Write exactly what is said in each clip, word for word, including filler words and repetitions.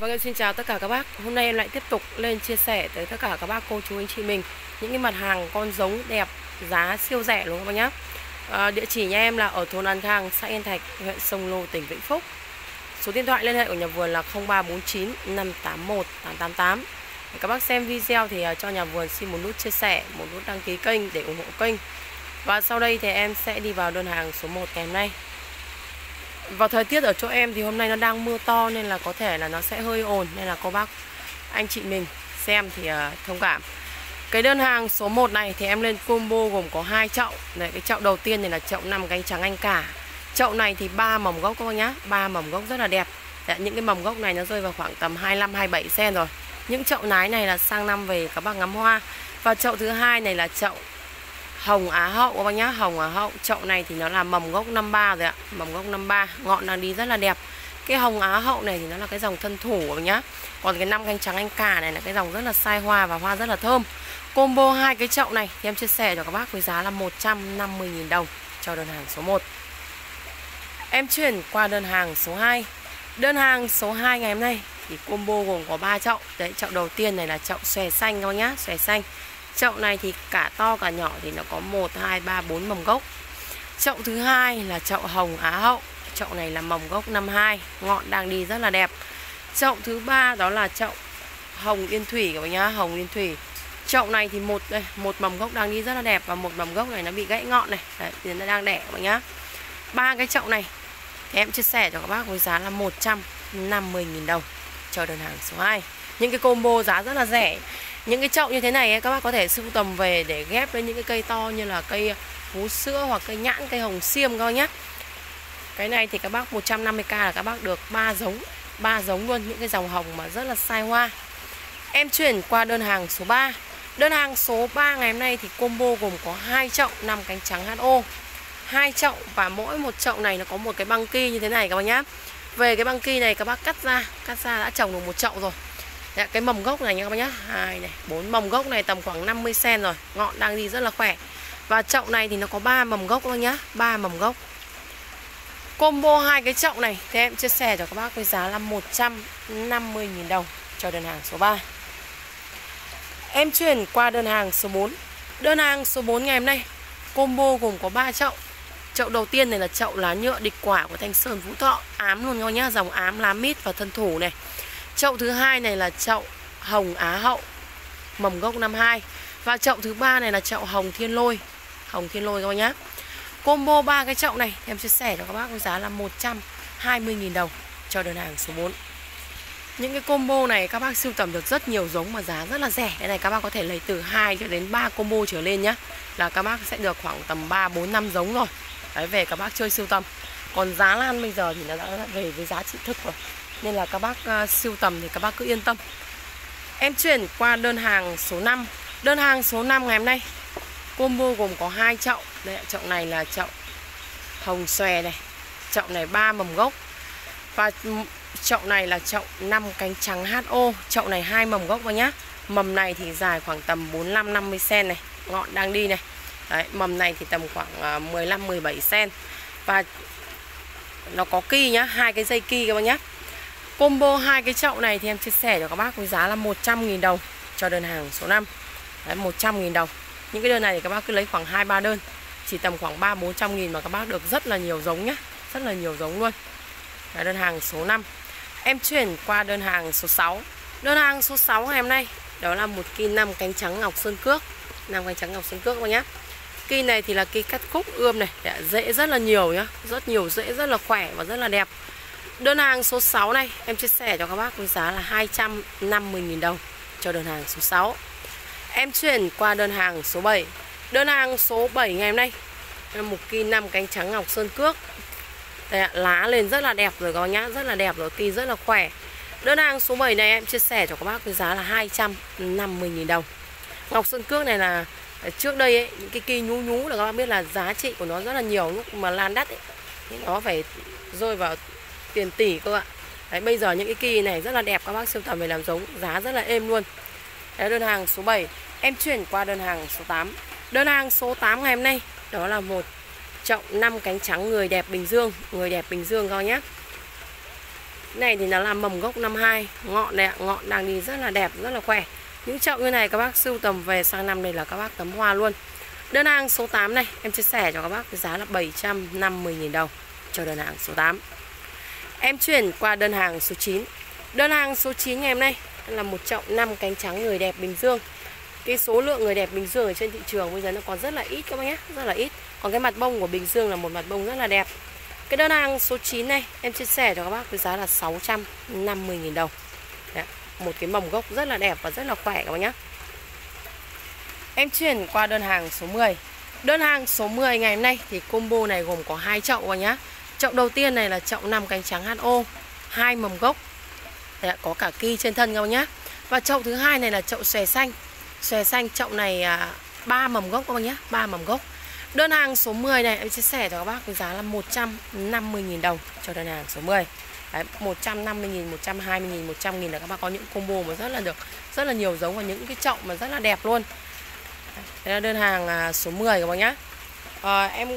Vâng, xin chào tất cả các bác. Hôm nay em lại tiếp tục lên chia sẻ tới tất cả các bác, cô, chú, anh chị mình những cái mặt hàng con giống đẹp, giá siêu rẻ luôn các bác nhé. À, địa chỉ nhà em là ở thôn An Khang, xã Yên Thạch, huyện Sông Lô, tỉnh Vĩnh Phúc. Số điện thoại liên hệ của nhà vườn là không ba bốn chín năm tám một tám tám tám. Các bác xem video thì cho nhà vườn xin một nút chia sẻ, một nút đăng ký kênh để ủng hộ kênh. Và sau đây thì em sẽ đi vào đơn hàng số một ngày hôm nay. Vào thời tiết ở chỗ em thì hôm nay nó đang mưa to nên là có thể là nó sẽ hơi ồn, nên là cô bác, anh chị mình xem thì thông cảm. Cái đơn hàng số một này thì em lên combo gồm có hai chậu. Đấy, cái chậu đầu tiên này là chậu năm cánh trắng anh cả. Chậu này thì ba mầm gốc các bác nhá, ba mầm gốc rất là đẹp. Đấy, những cái mầm gốc này nó rơi vào khoảng tầm hai mươi lăm hai mươi bảy xăng-ti-mét rồi. Những chậu nái này là sang năm về các bác ngắm hoa. Và chậu thứ hai này là chậu Hồng Á Hậu các bác nhá, Hồng Á Hậu. Chậu này thì nó là mầm gốc năm ba rồi ạ, mầm gốc năm ba, ngọn đang đi rất là đẹp. Cái Hồng Á Hậu này thì nó là cái dòng thân thủ các bác nhá. Còn cái năm cánh trắng anh cả này là cái dòng rất là sai hoa và hoa rất là thơm. Combo hai cái chậu này thì em chia sẻ cho các bác với giá là một trăm năm mươi nghìn đồng cho đơn hàng số một. Em chuyển qua đơn hàng số hai. Đơn hàng số hai ngày hôm nay thì combo gồm có ba chậu. Đấy, chậu đầu tiên này là chậu xòe xanh các bác nhá, xòe xanh. Chậu này thì cả to cả nhỏ thì nó có một, hai, ba, bốn mầm gốc. Chậu thứ hai là chậu Hồng Á Hậu. Chậu này là mầm gốc năm hai, ngọn đang đi rất là đẹp. Chậu thứ ba đó là chậu Hồng Yên Thủy các bác nhá, Hồng Yên Thủy. Chậu này thì một đây, một mầm gốc đang đi rất là đẹp và một mầm gốc này nó bị gãy ngọn này. Đấy, thì nó đang đẻ các bác nhá. Ba cái chậu này thì em chia sẻ cho các bác với giá là một trăm năm mươi nghìn đồng cho đơn hàng số hai. Những cái combo giá rất là rẻ. Những cái chậu như thế này các bác có thể sưu tầm về để ghép với những cái cây to như là cây vú sữa hoặc cây nhãn, cây hồng xiêm các bác nhé. Cái này thì các bác một trăm năm mươi nghìn là các bác được ba giống, ba giống luôn, những cái dòng hồng mà rất là sai hoa. Em chuyển qua đơn hàng số ba. Đơn hàng số ba ngày hôm nay thì combo gồm có hai chậu năm cánh trắng hát ô. Hai chậu và mỗi một chậu này nó có một cái băng ki như thế này các bác nhá. Về cái băng ki này các bác cắt ra, cắt ra đã trồng được một chậu rồi. Đấy, cái mầm gốc này nha các bác nhá, hai này, bốn mầm gốc này tầm khoảng năm mươi xăng-ti-mét rồi, ngọn đang đi rất là khỏe. Và chậu này thì nó có ba mầm gốc các bác nhá, ba mầm gốc. Combo hai cái chậu này thì em chia sẻ cho các bác với giá là một trăm năm mươi nghìn đồng cho đơn hàng số ba. Em chuyển qua đơn hàng số bốn. Đơn hàng số bốn ngày hôm nay combo gồm có ba chậu. Chậu đầu tiên này là chậu lá nhựa địch quả của Thanh Sơn Vũ Thọ, ám luôn các bác nhá, dòng ám lá mít và thân thủ này. Chậu thứ hai này là chậu Hồng Á Hậu, mầm gốc năm hai. Và chậu thứ ba này là chậu Hồng Thiên Lôi, Hồng Thiên Lôi các bác nhá. Combo ba cái chậu này em chia sẻ cho các bác với giá là một trăm hai mươi nghìn đồng cho đơn hàng số bốn. Những cái combo này các bác sưu tầm được rất nhiều giống mà giá rất là rẻ. Cái này các bác có thể lấy từ hai cho đến ba combo trở lên nhá, là các bác sẽ được khoảng tầm ba, bốn, năm giống rồi. Đấy, về các bác chơi sưu tầm. Còn giá lan bây giờ thì nó đã về với giá trị thực rồi, nên là các bác uh, sưu tầm thì các bác cứ yên tâm. Em chuyển qua đơn hàng số năm. Đơn hàng số năm ngày hôm nay combo gồm có hai chậu. Đấy, chậu này là chậu hồng xòe này, chậu này ba mầm gốc. Và chậu này là chậu năm cánh trắng hát ô. Chậu này hai mầm gốc vào nhá. Mầm này thì dài khoảng tầm bốn mươi lăm năm mươi xăng-ti-mét này, ngọn đang đi này. Đấy, mầm này thì tầm khoảng uh, mười lăm mười bảy xăng-ti-mét. Và nó có ki nhá, hai cái dây ki các bác nhá. Combo hai cái chậu này thì em chia sẻ cho các bác với giá là một trăm nghìn đồng cho đơn hàng số năm. Đấy, một trăm nghìn đồng. Những cái đơn này thì các bác cứ lấy khoảng hai ba đơn, chỉ tầm khoảng ba bốn trăm nghìn mà các bác được rất là nhiều giống nhá, rất là nhiều giống luôn. Đấy, đơn hàng số năm. Em chuyển qua đơn hàng số sáu. Đơn hàng số sáu ngày hôm nay đó là một ki năm cánh trắng Ngọc Sơn Cước, năm cánh trắng Ngọc Sơn Cước các bác nhá. Ki này thì là ki cắt khúc ươm này, rễ rất là nhiều nhá, rất nhiều rễ, rất là khỏe và rất là đẹp. Đơn hàng số sáu này em chia sẻ cho các bác với giá là hai trăm năm mươi nghìn đồng cho đơn hàng số sáu. Em chuyển qua đơn hàng số bảy. Đơn hàng số bảy ngày hôm nay một ki năm cánh trắng Ngọc Sơn Cước. Đây ạ, lá lên rất là đẹp rồi các bác nhá, rất là đẹp rồi, ki rất là khỏe. Đơn hàng số bảy này em chia sẻ cho các bác với giá là hai trăm năm mươi nghìn đồng. Ngọc Sơn Cước này là trước đây ấy, những cái ki nhú nhú là các bác biết là giá trị của nó rất là nhiều, lúc mà lan đắt ấy, nó phải rơi vào tiền tỷ cơ ạ. Đấy, bây giờ những cái kỳ này rất là đẹp, các bác sưu tầm về làm giống giá rất là êm luôn. Đấy, đơn hàng số bảy. Em chuyển qua đơn hàng số tám. Đơn hàng số tám ngày hôm nay đó là một chậu năm cánh trắng Người Đẹp Bình Dương, Người Đẹp Bình Dương các bác nhé. Cái này thì nó là mầm gốc năm hai, ngọn này, ngọn đang đi rất là đẹp, rất là khỏe. Những chậu như này các bác sưu tầm về sang năm này là các bác cắm hoa luôn. Đơn hàng số tám này em chia sẻ cho các bác với giá là bảy trăm năm mươi nghìn đồng cho đơn hàng số tám. Em chuyển qua đơn hàng số chín. Đơn hàng số chín ngày hôm nay là một chậu năm cánh trắng người đẹp Bình Dương. Cái số lượng người đẹp Bình Dương ở trên thị trường bây giờ nó còn rất là ít các bác nhé, rất là ít. Còn cái mặt bông của Bình Dương là một mặt bông rất là đẹp. Cái đơn hàng số chín này em chia sẻ cho các bác với giá là sáu trăm năm mươi nghìn đồng. Đấy, một cái mầm gốc rất là đẹp và rất là khỏe các bác nhé. Em chuyển qua đơn hàng số mười. Đơn hàng số mười ngày hôm nay thì combo này gồm có hai chậu các bác nhé. Chậu đầu tiên này là chậu năm cánh trắng hát ô, hai mầm gốc. Đấy, có cả ki trên thân các bác nhé. Và chậu thứ hai này là chậu xòe xanh. Xòe xanh chậu này ba mầm gốc các bác nhé, ba mầm gốc. Đơn hàng số mười này em chia sẻ cho các bác với giá là một trăm năm mươi nghìn đồng cho đơn hàng số mười. Đấy, một trăm năm mươi nghìn, một trăm hai mươi nghìn, một trăm nghìn là các bác có những combo mà rất là được, rất là nhiều giống và những cái chậu mà rất là đẹp luôn. Đây là đơn hàng số mười các bác nhá. À, em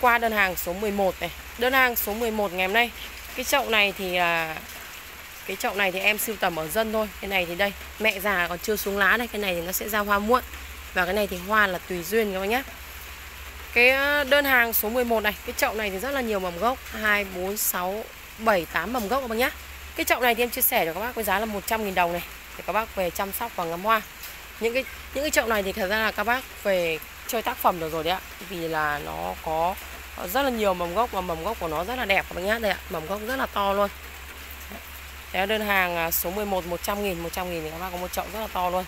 qua đơn hàng số mười một này. Đơn hàng số mười một ngày hôm nay. Cái chậu này thì cái chậu này thì em sưu tầm ở dân thôi. Cái này thì đây, mẹ già còn chưa xuống lá này, cái này thì nó sẽ ra hoa muộn. Và cái này thì hoa là tùy duyên các bác nhá. Cái đơn hàng số mười một này, cái chậu này thì rất là nhiều mầm gốc, hai, bốn, sáu, bảy, tám mầm gốc các bác nhé. Cái chậu này thì em chia sẻ cho các bác với giá là một trăm nghìn đồng này, để các bác về chăm sóc và ngắm hoa. Những cái những cái chậu này thì thật ra là các bác về chơi tác phẩm được rồi đấy ạ. Vì là nó có rất là nhiều mầm gốc và mầm gốc của nó rất là đẹp các bác nhé. Đây ạ, mầm gốc rất là to luôn. Đấy, đơn hàng số mười một một trăm nghìn, một trăm nghìn thì các bác có một chậu rất là to luôn.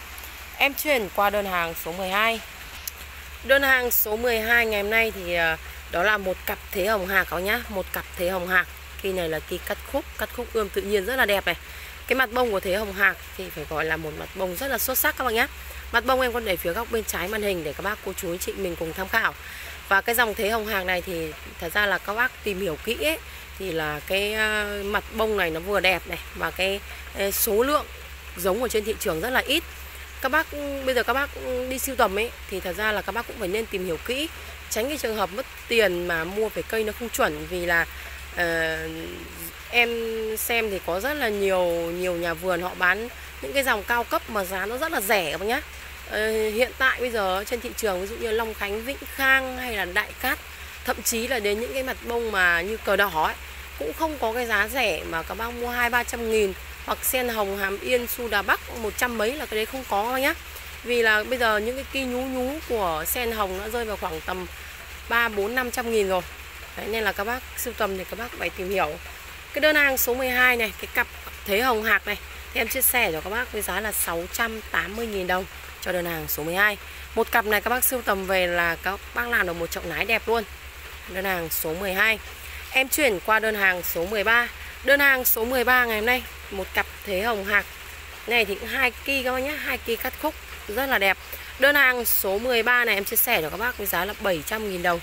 Em chuyển qua đơn hàng số mười hai. Đơn hàng số mười hai ngày hôm nay thì đó là một cặp thế hồng hạc các bác nhá, một cặp thế hồng hạc. Khi này là khi cắt khúc, cắt khúc ươm tự nhiên rất là đẹp này. Cái mặt bông của thế hồng hạc thì phải gọi là một mặt bông rất là xuất sắc các bác nhá. Mặt bông em còn để phía góc bên trái màn hình để các bác cô chú anh chị mình cùng tham khảo. Và cái dòng thế hồng hạc này thì thật ra là các bác tìm hiểu kỹ ấy, thì là cái mặt bông này nó vừa đẹp này và cái số lượng giống ở trên thị trường rất là ít. Các bác bây giờ các bác đi sưu tầm ấy thì thật ra là các bác cũng phải nên tìm hiểu kỹ, tránh cái trường hợp mất tiền mà mua phải cây nó không chuẩn. Vì là uh, em xem thì có rất là nhiều nhiều nhà vườn họ bán những cái dòng cao cấp mà giá nó rất là rẻ các bác nhá. Uh, hiện tại bây giờ trên thị trường ví dụ như Long Khánh, Vĩnh Khang hay là Đại Cát, thậm chí là đến những cái mặt bông mà như cờ đỏ ấy, cũng không có cái giá rẻ mà các bác mua hai ba trăm nghìn. Hoặc Sen Hồng Hàm Yên, Su Đà Bắc một trăm mấy là cái đấy không có nhá. Vì là bây giờ những cái ki nhú nhú của Sen Hồng nó rơi vào khoảng tầm ba, bốn, năm trăm nghìn rồi đấy. Nên là các bác sưu tầm thì các bác phải tìm hiểu. Cái đơn hàng số mười hai này, cái cặp thế hồng hạc này thì em chia sẻ cho các bác với giá là sáu trăm tám mươi nghìn đồng cho đơn hàng số mười hai. Một cặp này các bác sưu tầm về là các bác làm được một chậu nái đẹp luôn. Đơn hàng số mười hai. Em chuyển qua đơn hàng số mười ba. Đơn hàng số mười ba ngày hôm nay, một cặp thế hồng hạc. Này thì hai ki các bác nhé, hai ki cắt khúc rất là đẹp. Đơn hàng số mười ba này em chia sẻ cho các bác với giá là bảy trăm nghìn đồng.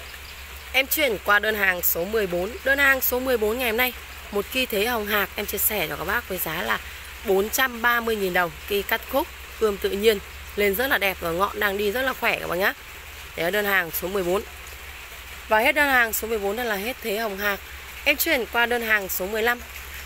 Em chuyển qua đơn hàng số mười bốn. Đơn hàng số mười bốn ngày hôm nay, một ki thế hồng hạc em chia sẻ cho các bác với giá là bốn trăm ba mươi nghìn đồng. Ki cắt khúc ươm tự nhiên, lên rất là đẹp và ngọn đang đi rất là khỏe các bác nhé. Đấy là đơn hàng số mười bốn. Và hết đơn hàng số mười bốn là hết thế hồng hạc. Em chuyển qua đơn hàng số mười lăm.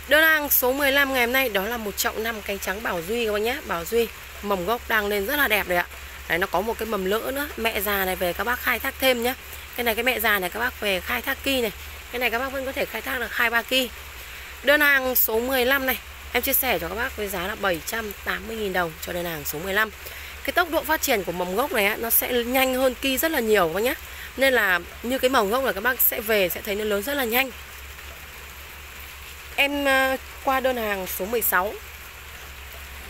Đơn hàng số mười lăm ngày hôm nay đó là một chậu năm cánh trắng Bảo Duy các bác nhé. Bảo Duy mầm gốc đang lên rất là đẹp đấy ạ. Đấy, nó có một cái mầm lỡ nữa. Mẹ già này về các bác khai thác thêm nhé. Cái này cái mẹ già này các bác về khai thác ki này. Cái này các bác vẫn có thể khai thác được hai ba ki. Đơn hàng số mười lăm này em chia sẻ cho các bác với giá là bảy trăm tám mươi nghìn đồng cho đơn hàng số mười lăm. Cái tốc độ phát triển của mầm gốc này nó sẽ nhanh hơn ki rất là nhiều các bác nhé. Nên là như cái mầm gốc là các bác sẽ về sẽ thấy nó lớn rất là nhanh. Em qua đơn hàng số mười sáu.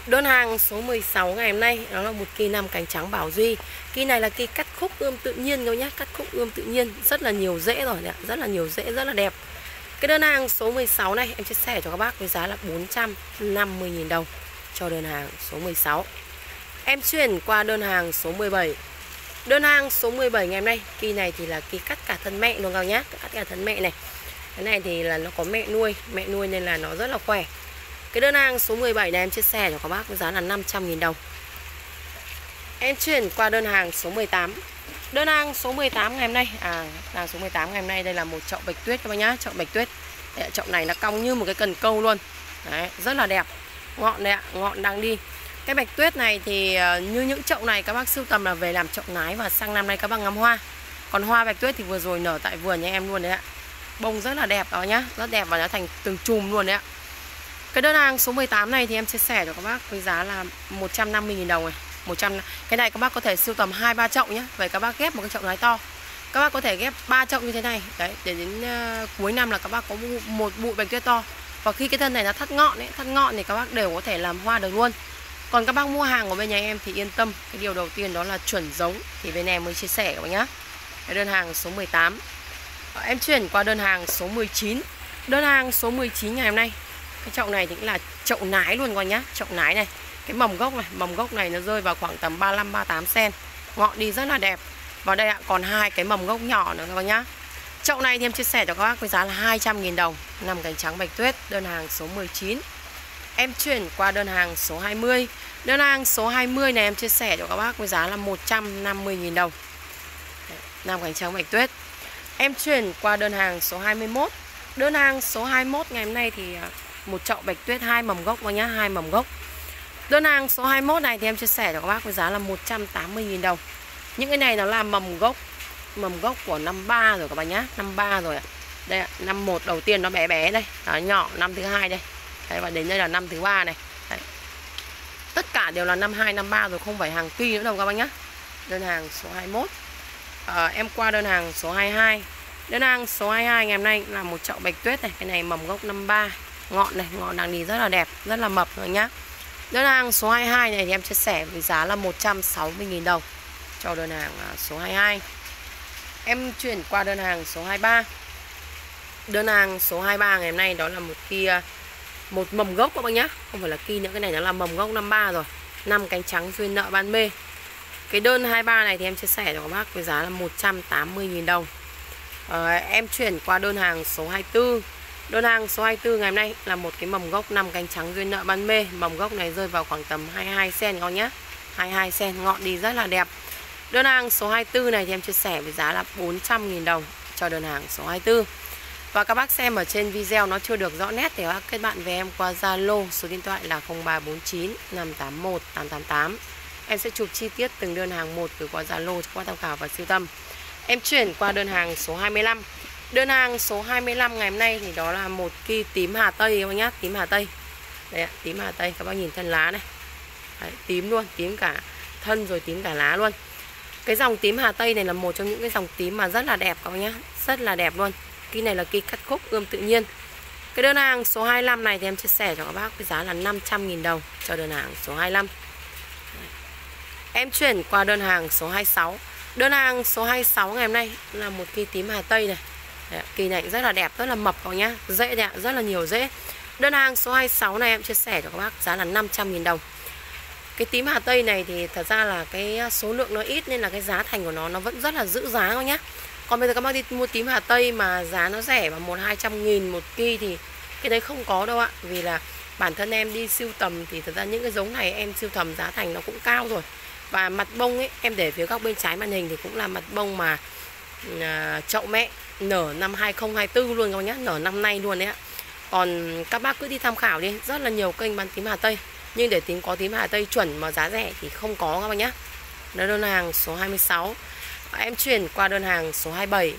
Đơn hàng số mười sáu ngày hôm nay đó là một ki năm cánh trắng Bảo Duy. Ki này là ki cắt khúc ươm tự nhiên các nhá, cắt khúc ươm tự nhiên rất là nhiều rễ rồi, rất là nhiều rễ, rất là đẹp. Cái đơn hàng số mười sáu này em chia sẻ cho các bác với giá là bốn trăm năm mươi nghìn đồng cho đơn hàng số mười sáu. Em chuyển qua đơn hàng số mười bảy. Đơn hàng số mười bảy ngày hôm nay, ki này thì là ki cắt cả thân mẹ luôn các bác nhá, cắt cả thân mẹ này. Cái này thì là nó có mẹ nuôi, mẹ nuôi nên là nó rất là khỏe. Cái đơn hàng số mười bảy này em chia sẻ cho các bác với giá là năm trăm nghìn đồng. Em chuyển qua đơn hàng số mười tám. Đơn hàng số mười tám ngày hôm nay, à, hàng số mười tám ngày hôm nay đây là một chậu bạch tuyết các bác nhá, chậu bạch tuyết. Đấy, chậu này là cong như một cái cần câu luôn. Đấy, rất là đẹp. Ngọn này, ngọn đang đi. Cái bạch tuyết này thì như những chậu này các bác sưu tầm là về làm chậu nái và sang năm nay các bác ngắm hoa. Còn hoa bạch tuyết thì vừa rồi nở tại vườn nhà em luôn đấy ạ. Bông rất là đẹp đó nhá, rất đẹp và nó thành từng chùm luôn đấy ạ. Cái đơn hàng số mười tám này thì em chia sẻ cho các bác với giá là một trăm năm mươi nghìn đồng này. một trăm Cái này các bác có thể sưu tầm hai ba chậu nhé. Vậy các bác ghép một cái chậu nái to. Các bác có thể ghép ba chậu như thế này. Đấy, để đến uh, cuối năm là các bác có một bụi bạch tuyết to. Và khi cái thân này nó thắt ngọn ấy, thắt ngọn thì các bác đều có thể làm hoa được luôn. Còn các bác mua hàng của bên nhà em thì yên tâm, cái điều đầu tiên đó là chuẩn giống thì bên em mới chia sẻ các bác nhá. Cái đơn hàng số mười tám. Em chuyển qua đơn hàng số mười chín. Đơn hàng số mười chín ngày hôm nay, cái chậu này thì cũng là chậu nái luôn các bác nhá, chậu nái này. Cái mầm gốc này, mầm gốc này nó rơi vào khoảng tầm ba mươi lăm ba mươi tám xăng-ti-mét. Ngọn đi rất là đẹp. Và đây ạ, còn hai cái mầm gốc nhỏ nữa các bác nhá. Chậu này thì em chia sẻ cho các bác với giá là hai trăm nghìn đồng, năm cánh trắng bạch tuyết, đơn hàng số mười chín. Em chuyển qua đơn hàng số hai mươi. Đơn hàng số hai mươi này em chia sẻ cho các bác với giá là một trăm năm mươi nghìn đồng. Năm cánh trắng bạch tuyết. Em chuyển qua đơn hàng số hai mươi mốt. Đơn hàng số hai mươi mốt ngày hôm nay thì một chậu bạch tuyết hai mầm gốc các bác nhá, hai mầm gốc. Đơn hàng số hai mươi mốt này thì em chia sẻ cho các bác với giá là một trăm tám mươi nghìn đồng. Những cái này nó là mầm gốc, mầm gốc của năm ba rồi các bác nhá, năm ba rồi ạ. Đây ạ, năm một đầu tiên nó bé bé đây, nó nhỏ, năm thứ hai đây. Đấy, và đến đây là năm thứ ba này. Đấy. Tất cả đều là năm hai, năm ba rồi, không phải hàng kỳ nữa đâu các bác nhá. Đơn hàng số hai mươi mốt. À, em qua đơn hàng số hai mươi hai. Đơn hàng số hai mươi hai ngày hôm nay là một chậu bạch tuyết này, cái này mầm gốc năm ba, ngọn này, ngọn đang đi rất là đẹp, rất là mập rồi nhá. Đơn hàng số hai mươi hai này thì em chia sẻ với giá là một trăm sáu mươi nghìn đồng cho đơn hàng số hai mươi hai. Em chuyển qua đơn hàng số hai mươi ba. Đơn hàng số hai mươi ba ngày hôm nay đó là một kia một mầm gốc các bác nhá, không phải là kia nữa, cái này nó là mầm gốc năm ba rồi, năm cánh trắng duyên nợ ban mê. Cái đơn hai mươi ba này thì em chia sẻ cho các bác với giá là một trăm tám mươi nghìn đồng. À, em chuyển qua đơn hàng số hai mươi tư. Đơn hàng số hai mươi tư ngày hôm nay là một cái mầm gốc năm cánh trắng duyên nợ ban mê. Mầm gốc này rơi vào khoảng tầm hai mươi hai xăng-ti-mét các nhá, hai mươi hai xăng-ti-mét, ngọn đi rất là đẹp. Đơn hàng số hai mươi tư này thì em chia sẻ với giá là bốn trăm nghìn đồng cho đơn hàng số hai mươi tư. Và các bác xem ở trên video nó chưa được rõ nét thì các kết bạn với em qua Zalo, số điện thoại là không ba bốn chín năm tám một tám tám tám. Em sẽ chụp chi tiết từng đơn hàng một gửi qua Zalo cho qua tham khảo và sưu tầm. Em chuyển qua đơn hàng số hai mươi lăm. Đơn hàng số hai mươi lăm ngày hôm nay thì đó là một cây tím Hà Tây các bác nhá, tím Hà Tây. Đấy ạ, tím Hà Tây, các bác nhìn thân lá này. Đấy, tím luôn, tím cả thân rồi tím cả lá luôn. Cái dòng tím Hà Tây này là một trong những cái dòng tím mà rất là đẹp các bác nhá, rất là đẹp luôn. Cây này là cây cắt khúc ươm tự nhiên. Cái đơn hàng số hai mươi lăm này thì em chia sẻ cho các bác với giá là năm trăm nghìn đồng cho đơn hàng số hai mươi lăm. Em chuyển qua đơn hàng số hai mươi sáu. Đơn hàng số hai mươi sáu ngày hôm nay là một cây tím Hà Tây này. Cây này rất là đẹp, rất là mập các bác nhá, rễ đẹp, rất là nhiều rễ. Đơn hàng số hai mươi sáu này em chia sẻ cho các bác giá là năm trăm nghìn đồng. Cái tím Hà Tây này thì thật ra là cái số lượng nó ít nên là cái giá thành của nó nó vẫn rất là giữ giá các bác nhá. Còn bây giờ các bác đi mua tím Hà Tây mà giá nó rẻ mà một hai trăm nghìn một ki thì cái đấy không có đâu ạ. Vì là bản thân em đi sưu tầm thì thật ra những cái giống này em sưu tầm giá thành nó cũng cao rồi. Và mặt bông ấy, em để phía góc bên trái màn hình thì cũng là mặt bông mà à, chậu mẹ nở năm hai không hai tư luôn các bác nhá, nở năm nay luôn đấy ạ. Còn các bác cứ đi tham khảo đi, rất là nhiều kênh bán tím Hà Tây. Nhưng để tím có tím Hà Tây chuẩn mà giá rẻ thì không có các bác nhá. Đó, đơn hàng số hai mươi sáu. Em chuyển qua đơn hàng số hai mươi bảy.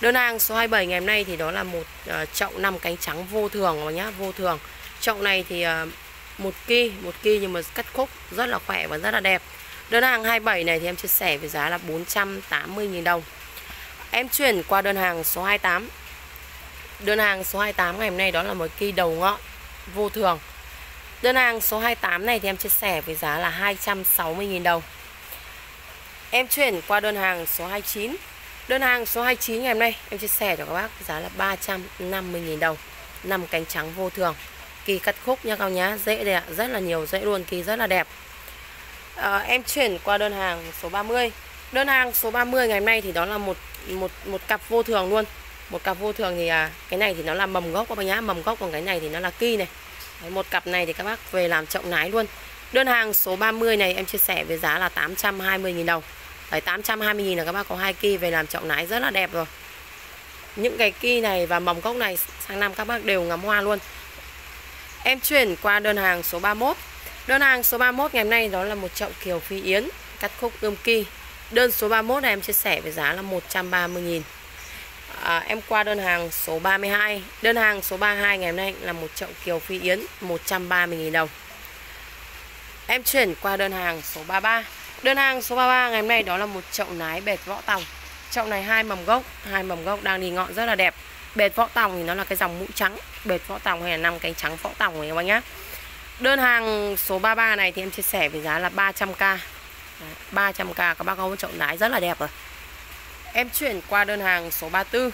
Đơn hàng số hai mươi bảy ngày hôm nay thì đó là một uh, chậu năm cánh trắng vô thường các nhá, vô thường. Chậu này thì uh, một ki, một ki nhưng mà cắt khúc rất là khỏe và rất là đẹp. Đơn hàng hai mươi bảy này thì em chia sẻ với giá là bốn trăm tám mươi nghìn đồng. Em chuyển qua đơn hàng số hai mươi tám. Đơn hàng số hai mươi tám ngày hôm nay đó là một cây đầu ngọn vô thường. Đơn hàng số hai mươi tám này thì em chia sẻ với giá là hai trăm sáu mươi nghìn đồng. Em chuyển qua đơn hàng số hai mươi chín. Đơn hàng số hai mươi chín ngày hôm nay em chia sẻ cho các bác với giá là ba trăm năm mươi nghìn đồng. Năm cánh trắng vô thường. Cây cắt khúc nha các bác nhá, dễ đây ạ, rất là nhiều dễ luôn, cây rất là đẹp. À, em chuyển qua đơn hàng số ba mươi. Đơn hàng số ba mươi ngày hôm nay thì đó là một một một cặp vô thường luôn. Một cặp vô thường thì à, cái này thì nó là mầm gốc các bác nhá, mầm gốc, còn cái này thì nó là ki này. Đấy, một cặp này thì các bác về làm chậu nái luôn. Đơn hàng số ba mươi này em chia sẻ với giá là tám trăm hai mươi nghìn đồng. Đấy, tám trăm hai mươi nghìn là các bác có hai ki về làm chậu nái rất là đẹp rồi. Những cái ki này và mầm cốc này sang năm các bác đều ngắm hoa luôn. Em chuyển qua đơn hàng số ba mươi mốt. Đơn hàng số ba mươi mốt ngày hôm nay đó là một chậu Kiều Phi Yến cắt khúc ươm ki. Đơn số ba mươi mốt này em chia sẻ với giá là một trăm ba mươi nghìn. À, em qua đơn hàng số ba mươi hai. Đơn hàng số ba mươi hai ngày hôm nay là một chậu Kiều Phi Yến một trăm ba mươi nghìn đồng. Em chuyển qua đơn hàng số ba mươi ba. Đơn hàng số ba mươi ba ngày hôm nay đó là một chậu nái Bệt Võ Tòng. Chậu này hai mầm gốc, hai mầm gốc đang đi ngọn rất là đẹp. Bệt Võ Tòng thì nó là cái dòng mũ trắng, Bệt Võ Tòng hay là năm cánh trắng Võ Tòng này các bác nhá. Đơn hàng số ba mươi ba này thì em chia sẻ với giá là ba trăm k. ba trăm k các bác có chậu nái rất là đẹp rồi. Em chuyển qua đơn hàng số ba mươi tư.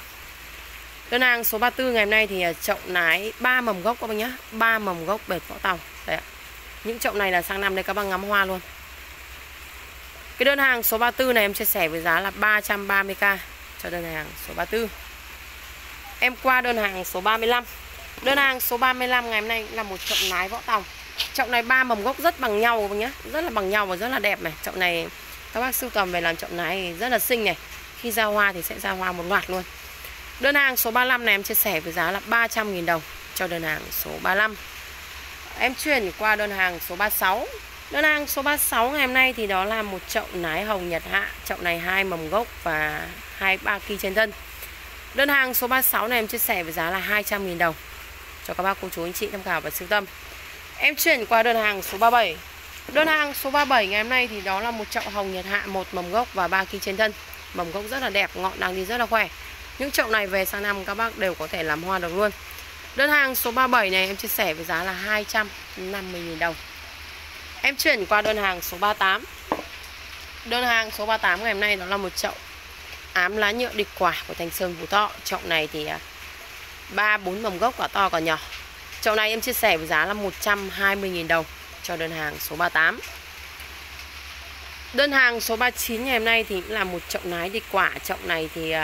Đơn hàng số ba mươi tư ngày hôm nay thì chậu nái ba mầm gốc các bác nhá, ba mầm gốc Bệt Võ Tòng. Đấy ạ. Những chậu này là sang năm đây các bác ngắm hoa luôn. Cái đơn hàng số ba mươi tư này em chia sẻ với giá là ba trăm ba mươi k cho đơn hàng số ba mươi tư. Em qua đơn hàng số ba mươi lăm. Đơn hàng số ba mươi lăm ngày hôm nay là một chậu nái Võ Tòng. Chậu này ba mầm gốc rất bằng nhau các bác nhá, rất là bằng nhau và rất là đẹp này. Chậu này các bác sưu tầm về làm chậu nái rất là xinh này. Khi ra hoa thì sẽ ra hoa một loạt luôn. Đơn hàng số ba mươi lăm này em chia sẻ với giá là ba trăm nghìn đồng cho đơn hàng số ba mươi lăm. Em chuyển qua đơn hàng số ba mươi sáu. Đơn hàng số ba mươi sáu ngày hôm nay thì đó là một chậu nái Hồng Nhật Hạ. Chậu này hai mầm gốc và hai ba ki trên thân. Đơn hàng số ba mươi sáu này em chia sẻ với giá là hai trăm nghìn đồng cho các bác cô chú anh chị tham khảo và sưu tầm. Em chuyển qua đơn hàng số ba mươi bảy. Đơn hàng số ba mươi bảy ngày hôm nay thì đó là một chậu Hồng Nhật Hạ một mầm gốc và ba ki trên thân. Mầm gốc rất là đẹp, ngọn đang đi rất là khỏe. Những chậu này về sang năm các bác đều có thể làm hoa được luôn. Đơn hàng số ba mươi bảy này em chia sẻ với giá là hai trăm năm mươi nghìn đồng. Em chuyển qua đơn hàng số ba mươi tám. Đơn hàng số ba mươi tám ngày hôm nay nó là một chậu ám lá nhựa địch quả của Thanh Sơn Vũ Thọ. Chậu này thì ba bốn mầm gốc, quả to quả nhỏ. Chậu này em chia sẻ với giá là một trăm hai mươi nghìn đồng cho đơn hàng số ba mươi tám. Đơn hàng số ba mươi chín ngày hôm nay thì cũng là một chậu nái địch quả. Chậu này thì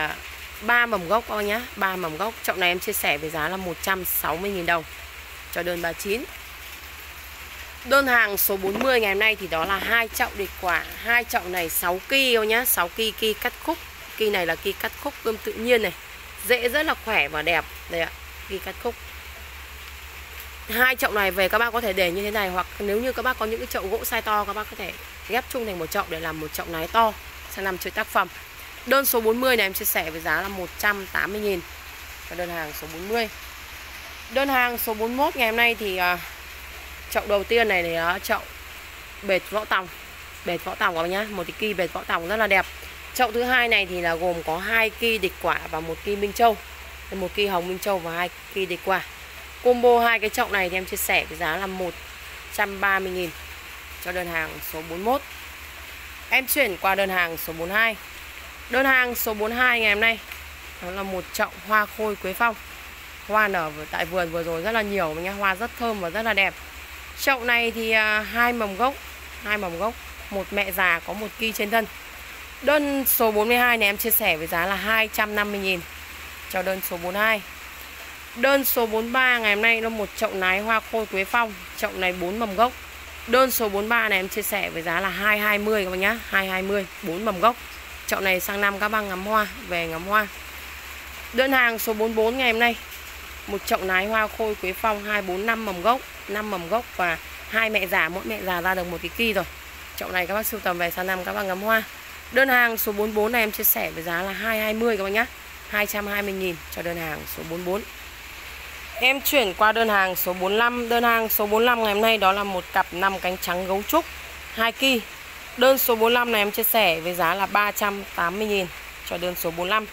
ba mầm gốc các bác nhá, ba mầm gốc. Chậu này em chia sẻ với giá là một trăm sáu mươi nghìn đồng cho đơn ba mươi chín. Đơn hàng số bốn mươi ngày hôm nay thì đó là hai chậu địch quả. Hai chậu này sáu ki thôi nhá, sáu ki, ki cắt khúc. Ki này là ki cắt khúc ươm tự nhiên này. Rễ rất là khỏe và đẹp. Đây ạ, ki cắt khúc. Hai chậu này về các bác có thể để như thế này, hoặc nếu như các bác có những cái chậu gỗ size to các bác có thể ghép chung thành một chậu để làm một chậu nái to sang năm chơi tác phẩm. Đơn số bốn mươi này em chia sẻ với giá là một trăm tám mươi nghìn cho đơn hàng số bốn mươi. Đơn hàng số bốn mươi mốt ngày hôm nay thì uh, chậu đầu tiên này là chậu Bệt Võ Tòng. Bệt Võ Tòng các bác nhá, một cái ki Bệt Võ Tòng rất là đẹp. Chậu thứ hai này thì là gồm có hai ki địch quả và một ki Minh Châu. Một ki Hồng Minh Châu và hai ki địch quả. Combo hai cái chậu này thì em chia sẻ với giá là một trăm ba mươi nghìn cho đơn hàng số bốn mươi mốt. Em chuyển qua đơn hàng số bốn mươi hai. Đơn hàng số bốn mươi hai ngày hôm nay đó là một chậu hoa khôi Quế Phong. Hoa nở tại vườn vừa rồi rất là nhiều nhá, hoa rất thơm và rất là đẹp. Chậu này thì hai mầm gốc, hai mầm gốc, một mẹ già có một ki trên thân. Đơn số bốn mươi hai này em chia sẻ với giá là hai trăm năm mươi nghìn cho đơn số bốn mươi hai. Đơn số bốn mươi ba ngày hôm nay nó một chậu nái hoa khôi Quế Phong, chậu này bốn mầm gốc. Đơn số bốn mươi ba này em chia sẻ với giá là hai trăm hai mươi các bác nhá, hai trăm hai mươi, bốn mầm gốc. Chậu này sang năm các bác ngắm hoa, về ngắm hoa. Đơn hàng số bốn mươi tư ngày hôm nay, một chậu nái hoa khôi Quế Phong hai bốn năm mầm gốc, năm mầm gốc và hai mẹ già, mỗi mẹ già ra được một cái ki rồi. Chậu này các bác sưu tầm về sang năm các bác ngắm hoa. Đơn hàng số bốn mươi tư này em chia sẻ với giá là hai trăm hai mươi các bác nhá, hai trăm hai mươi nghìn cho đơn hàng số bốn mươi tư. Em chuyển qua đơn hàng số bốn mươi lăm. Đơn hàng số bốn mươi lăm ngày hôm nay đó là một cặp năm cánh trắng gấu trúc hai ki. Đơn số bốn mươi lăm này em chia sẻ với giá là ba trăm tám mươi nghìn cho đơn số bốn mươi lăm.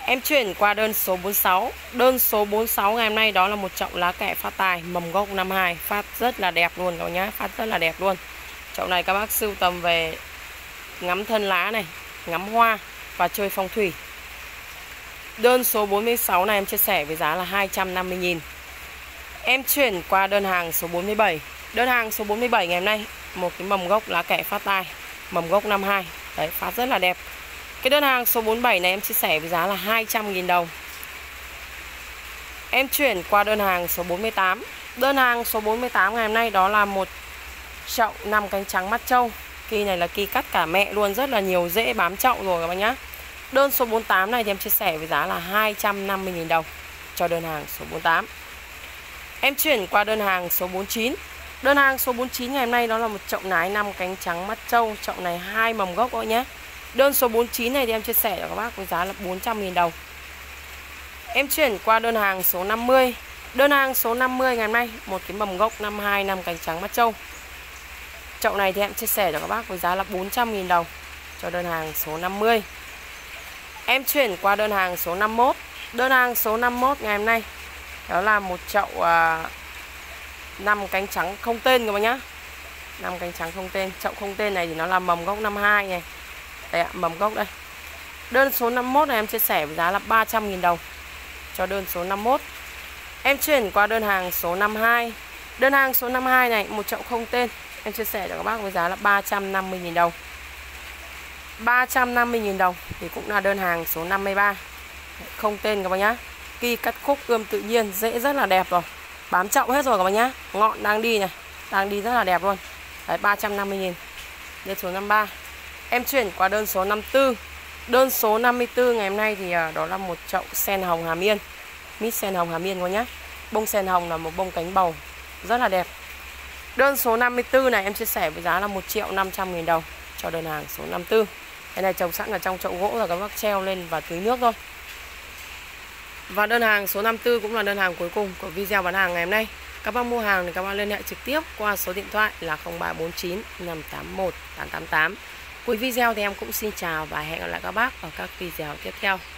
Em chuyển qua đơn số bốn mươi sáu. Đơn số bốn mươi sáu ngày hôm nay đó là một chậu lá kẻ phát tài, mầm gốc năm hai, phát rất là đẹp luôn các bác nhá, phát rất là đẹp luôn. Chậu này các bác sưu tầm về ngắm thân lá này, ngắm hoa và chơi phong thủy. Đơn số bốn mươi sáu này em chia sẻ với giá là hai trăm năm mươi nghìn. Em chuyển qua đơn hàng số bốn mươi bảy. Đơn hàng số bốn mươi bảy ngày hôm nay, một cái mầm gốc lá kẻ phát tài, mầm gốc năm hai. Đấy, phát rất là đẹp. Cái đơn hàng số bốn mươi bảy này em chia sẻ với giá là hai trăm nghìn đồng. Em chuyển qua đơn hàng số bốn mươi tám. Đơn hàng số bốn mươi tám ngày hôm nay đó là một chậu năm cánh trắng mắt trâu. Ki này là ki cắt cả mẹ luôn, rất là nhiều rễ bám chậu rồi các bạn nhá. Đơn số bốn mươi tám này thì em chia sẻ với giá là hai trăm năm mươi nghìn đồng cho đơn hàng số bốn mươi tám. Em chuyển qua đơn hàng số bốn mươi chín. Đơn hàng số bốn mươi chín ngày hôm nay đó là một chậu nái năm cánh trắng mắt trâu. Chậu này hai mầm gốc thôi nhé. Đơn số bốn mươi chín này thì em chia sẻ cho các bác với giá là bốn trăm nghìn đồng. Em chuyển qua đơn hàng số năm mươi. Đơn hàng số năm mươi ngày hôm nay, một cái mầm gốc năm hai năm cánh trắng mắt trâu. Chậu này thì em chia sẻ cho các bác với giá là bốn trăm nghìn đồng cho đơn hàng số năm mươi. Em chuyển qua đơn hàng số năm mươi mốt. Đơn hàng số năm mươi mốt ngày hôm nay đó là một chậu năm cánh trắng không tên các bác nhá. năm cánh trắng không tên, chậu không tên này thì nó là mầm gốc năm mươi hai này. Đây ạ, mầm gốc đây. Đơn số năm mươi mốt này em chia sẻ với giá là ba trăm nghìn đồng cho đơn số năm mươi mốt. Em chuyển qua đơn hàng số năm mươi hai. Đơn hàng số năm mươi hai này, một chậu không tên, em chia sẻ cho các bác với giá là ba trăm năm mươi nghìn đồng. ba trăm năm mươi nghìn đồng thì cũng là đơn hàng số năm mươi ba. Không tên các bác nhá. Kỳ cắt khúc ươm tự nhiên, rễ rất là đẹp rồi. Bám chậu hết rồi các bác nhá. Ngọn đang đi này, đang đi rất là đẹp luôn. Đấy, ba trăm năm mươi nghìn. Đơn số năm mươi ba. Em chuyển qua đơn số năm mươi tư. Đơn số năm mươi tư ngày hôm nay thì đó là một chậu sen hồng Hà Miên Mít, sen hồng Hà Miên các bác nhá. Bông sen hồng là một bông cánh bầu rất là đẹp. Đơn số năm mươi tư này em chia sẻ với giá là một triệu năm trăm nghìn đồng cho đơn hàng số năm mươi tư. Cái này trồng sẵn ở trong chậu gỗ rồi, các bác treo lên và tưới nước thôi. Và đơn hàng số năm mươi tư cũng là đơn hàng cuối cùng của video bán hàng ngày hôm nay. Các bác mua hàng thì các bác liên hệ trực tiếp qua số điện thoại là không ba bốn chín năm tám một tám tám tám. Cuối video thì em cũng xin chào và hẹn gặp lại các bác ở các video tiếp theo.